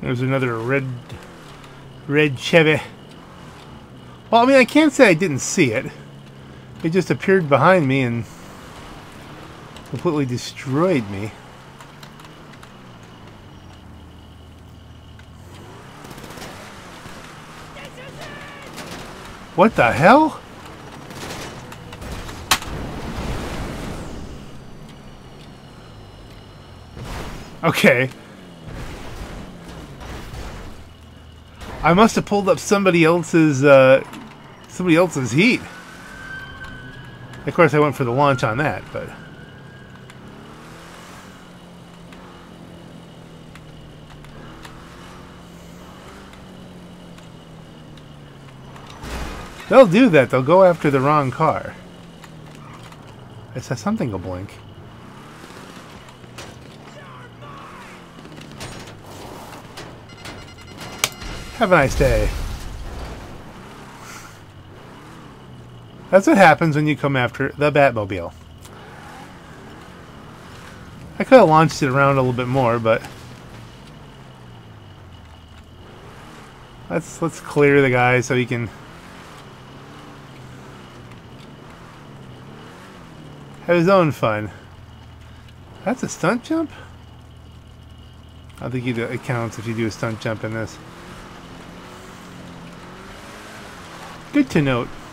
There's another red Chevy. Well, I mean, I can't say I didn't see it. It just appeared behind me and completely destroyed me. What the hell? Okay. I must have pulled up somebody else's heat. Of course, I went for the launch on that, but they'll do that. They'll go after the wrong car. I saw something go blink. Have a nice day. That's what happens when you come after the Batmobile. I could have launched it around a little bit more, but let's clear the guy so he can have his own fun. That's a stunt jump? I don't think it counts if you do a stunt jump in this. Good to note.